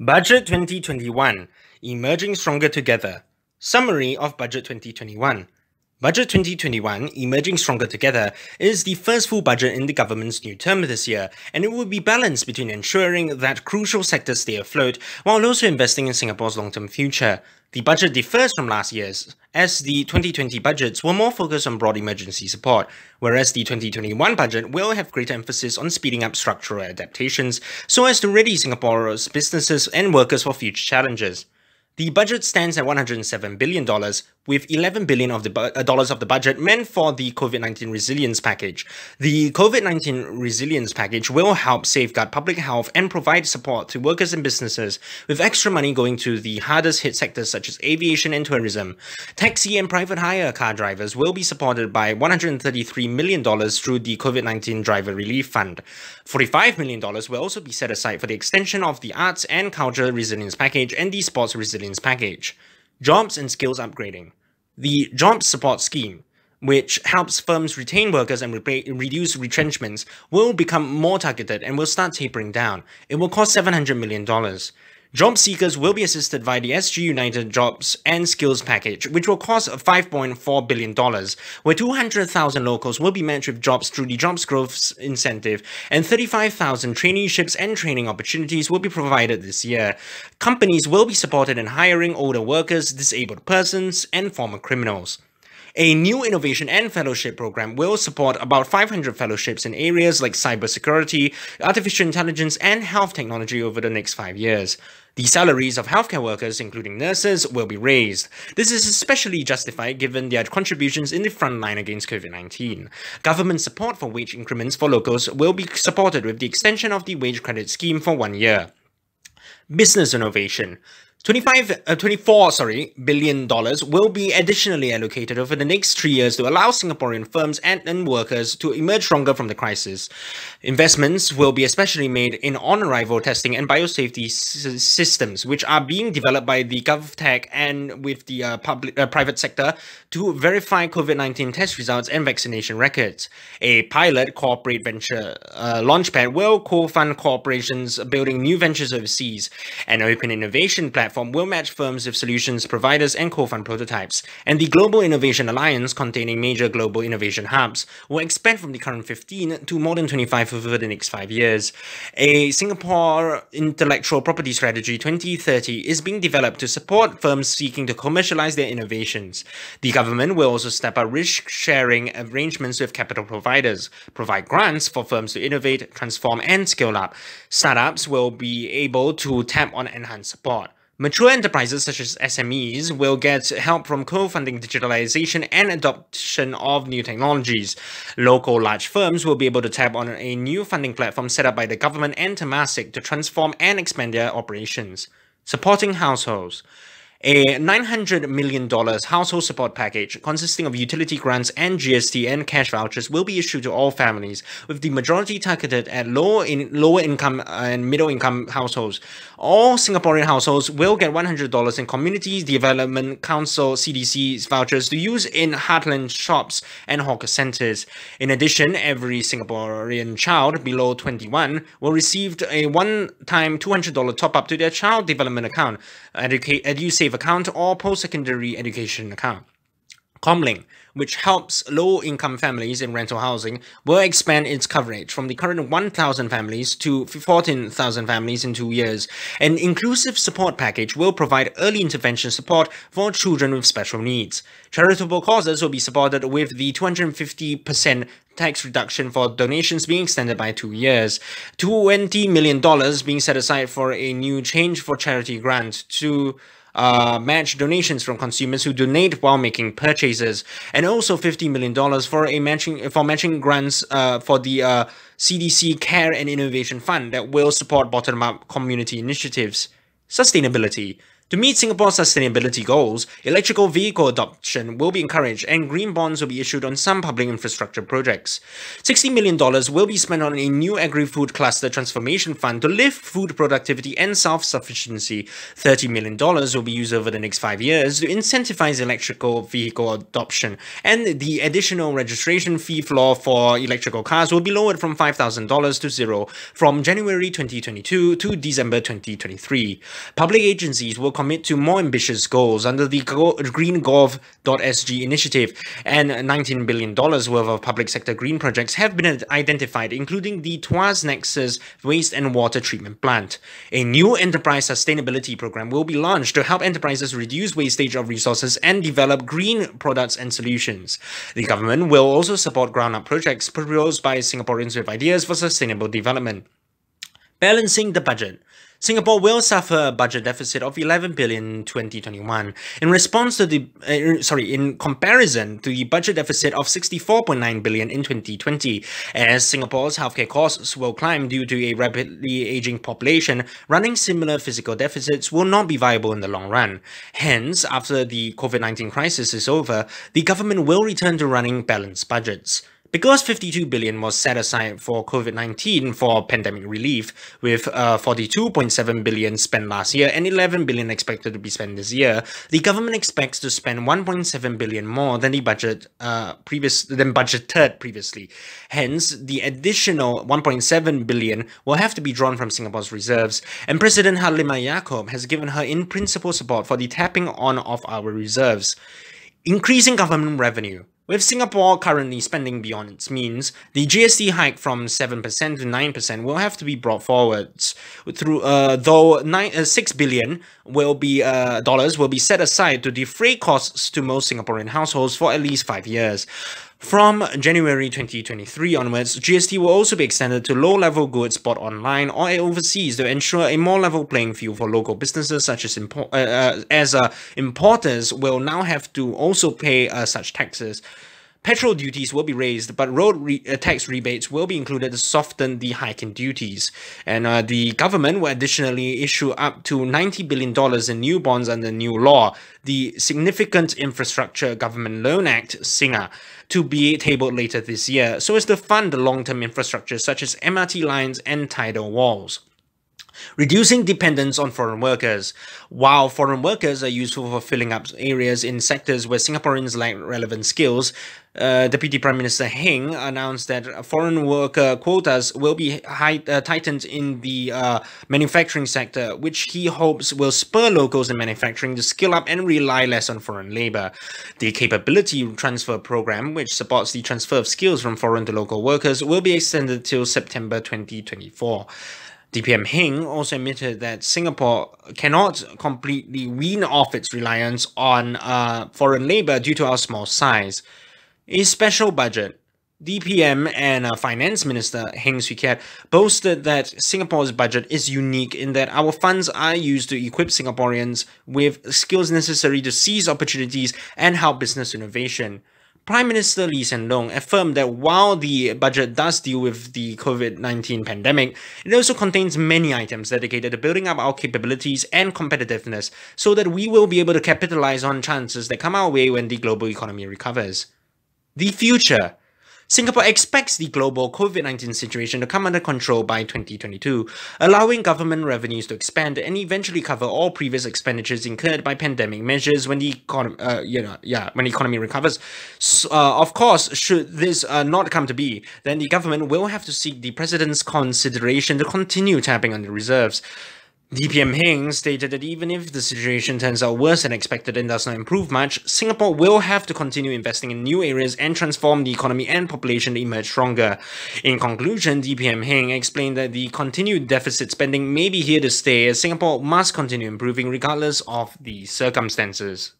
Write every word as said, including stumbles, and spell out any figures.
Budget twenty twenty-one, Emerging Stronger Together. Summary of Budget twenty twenty-one. Budget twenty twenty-one, Emerging Stronger Together, is the first full budget in the government's new term this year, and it will be balanced between ensuring that crucial sectors stay afloat while also investing in Singapore's long-term future. The budget differs from last year's, as the twenty twenty budgets were more focused on broad emergency support, whereas the twenty twenty-one budget will have greater emphasis on speeding up structural adaptations so as to ready Singapore's businesses and workers for future challenges. The budget stands at one hundred seven billion dollars, with eleven billion dollars of the, dollars of the budget meant for the COVID nineteen Resilience Package. The COVID nineteen Resilience Package will help safeguard public health and provide support to workers and businesses, with extra money going to the hardest hit sectors such as aviation and tourism. Taxi and private hire car drivers will be supported by one hundred thirty-three million dollars through the COVID nineteen Driver Relief Fund. forty-five million dollars will also be set aside for the extension of the Arts and Culture Resilience Package and the Sports Resilience Package. Jobs and Skills Upgrading. The Jobs Support Scheme, which helps firms retain workers and re reduce retrenchments, will become more targeted and will start tapering down. It will cost seven hundred million dollars. Job seekers will be assisted by the S G United Jobs and Skills Package, which will cost five point four billion dollars, where two hundred thousand locals will be matched with jobs through the Jobs Growth Incentive, and thirty-five thousand traineeships and training opportunities will be provided this year. Companies will be supported in hiring older workers, disabled persons, and former criminals. A new Innovation and Fellowship Programme will support about five hundred fellowships in areas like cybersecurity, artificial intelligence, and health technology over the next five years. The salaries of healthcare workers, including nurses, will be raised. This is especially justified given their contributions in the front line against COVID nineteen. Government support for wage increments for locals will be supported with the extension of the wage credit scheme for one year. Business innovation. twenty-five, uh, twenty-four sorry, billion dollars will be additionally allocated over the next three years to allow Singaporean firms and, and workers to emerge stronger from the crisis. Investments will be especially made in on-arrival testing and biosafety systems, which are being developed by the GovTech and with the uh, public, uh, private sector to verify COVID nineteen test results and vaccination records. A pilot corporate venture uh, launchpad will co-fund corporations building new ventures overseas. An open innovation platform will match firms with solutions providers and co-fund prototypes, and the Global Innovation Alliance, containing major global innovation hubs, will expand from the current fifteen to more than twenty-five over the next five years. A Singapore Intellectual Property Strategy twenty thirty is being developed to support firms seeking to commercialize their innovations. The government will also step up risk-sharing arrangements with capital providers, provide grants for firms to innovate, transform, and scale up. Startups will be able to tap on enhanced support. Mature enterprises such as S M Es will get help from co-funding digitalization and adoption of new technologies. Local large firms will be able to tap on a new funding platform set up by the government and Temasek to transform and expand their operations. Supporting households. A nine hundred million dollars household support package consisting of utility grants and G S T and cash vouchers will be issued to all families, with the majority targeted at low in, lower income and middle income households. All Singaporean households will get one hundred dollars in Community Development Council C D C vouchers to use in heartland shops and hawker centres. In addition, every Singaporean child below twenty-one will receive a one-time two hundred dollars top-up to their child development account, educate, EduSave account, or post-secondary education account. Comlink, which helps low-income families in rental housing, will expand its coverage from the current one thousand families to fourteen thousand families in two years. An inclusive support package will provide early intervention support for children with special needs. Charitable causes will be supported with the two hundred fifty percent tax reduction for donations being extended by two years. twenty million dollars being set aside for a new Change for Charity grant to Uh, match donations from consumers who donate while making purchases, and also fifty million dollars for a matching for matching grants uh, for the uh, C D C Care and Innovation Fund that will support bottom-up community initiatives. Sustainability. To meet Singapore's sustainability goals, electrical vehicle adoption will be encouraged and green bonds will be issued on some public infrastructure projects. sixty million dollars will be spent on a new agri-food cluster transformation fund to lift food productivity and self-sufficiency. thirty million dollars will be used over the next five years to incentivize electrical vehicle adoption, and the additional registration fee floor for electrical cars will be lowered from five thousand dollars to zero from January twenty twenty-two to December twenty twenty-three. Public agencies will commit to more ambitious goals under the GreenGov.S G initiative, and nineteen billion dollars worth of public sector green projects have been identified, including the Tuas Nexus Waste and Water Treatment Plant. A new enterprise sustainability program will be launched to help enterprises reduce wastage of resources and develop green products and solutions. The government will also support ground-up projects proposed by Singaporeans with ideas for sustainable development. Balancing the budget. Singapore will suffer a budget deficit of eleven billion dollars in twenty twenty-one, in response to the uh, sorry, in comparison to the budget deficit of sixty-four point nine billion dollars in twenty twenty, as Singapore's healthcare costs will climb due to a rapidly aging population. Running similar fiscal deficits will not be viable in the long run. Hence, after the COVID nineteen crisis is over, the government will return to running balanced budgets. Because fifty-two billion dollars was set aside for COVID nineteen for pandemic relief, with uh, forty-two point seven billion dollars spent last year and eleven billion dollars expected to be spent this year, the government expects to spend one point seven billion dollars more than the budget uh, previous than budgeted previously. Hence, the additional one point seven billion dollars will have to be drawn from Singapore's reserves, and President Halimah Yacob has given her in-principle support for the tapping on of our reserves. Increasing government revenue. With Singapore currently spending beyond its means, the G S T hike from seven percent to nine percent will have to be brought forwards, through, uh, though nine, uh, six billion dollars will be, uh, dollars will be set aside to defray costs to most Singaporean households for at least five years. From January twenty twenty-three onwards, G S T will also be extended to low-level goods bought online or overseas to ensure a more level playing field for local businesses, such as import, uh, uh, as uh, importers will now have to also pay uh, such taxes. Petrol duties will be raised, but road re uh, tax rebates will be included to soften the hike in duties. And uh, the government will additionally issue up to ninety billion dollars in new bonds under new law, the Significant Infrastructure Government Loan Act, SINGA, to be tabled later this year, so as to fund the long-term infrastructure such as M R T lines and tidal walls. Reducing dependence on foreign workers. While foreign workers are useful for filling up areas in sectors where Singaporeans lack relevant skills, uh, Deputy Prime Minister Heng announced that foreign worker quotas will be high, uh, tightened in the uh, manufacturing sector, which he hopes will spur locals in manufacturing to skill up and rely less on foreign labour. The Capability Transfer Programme, which supports the transfer of skills from foreign to local workers, will be extended till September twenty twenty-four. D P M Heng also admitted that Singapore cannot completely wean off its reliance on uh, foreign labour due to our small size. A special budget. D P M and uh, Finance Minister Heng Swee Keat boasted that Singapore's budget is unique in that our funds are used to equip Singaporeans with skills necessary to seize opportunities and help business innovation. Prime Minister Lee Hsien Loong affirmed that while the budget does deal with the COVID nineteen pandemic, it also contains many items dedicated to building up our capabilities and competitiveness so that we will be able to capitalise on chances that come our way when the global economy recovers. The future. Singapore expects the global COVID nineteen situation to come under control by twenty twenty-two, allowing government revenues to expand and eventually cover all previous expenditures incurred by pandemic measures when the economy, uh, you know, yeah, when the economy recovers. So, uh, of course, should this uh, not come to be, then the government will have to seek the President's consideration to continue tapping on the reserves. D P M Heng stated that even if the situation turns out worse than expected and does not improve much, Singapore will have to continue investing in new areas and transform the economy and population to emerge stronger. In conclusion, D P M Heng explained that the continued deficit spending may be here to stay as Singapore must continue improving regardless of the circumstances.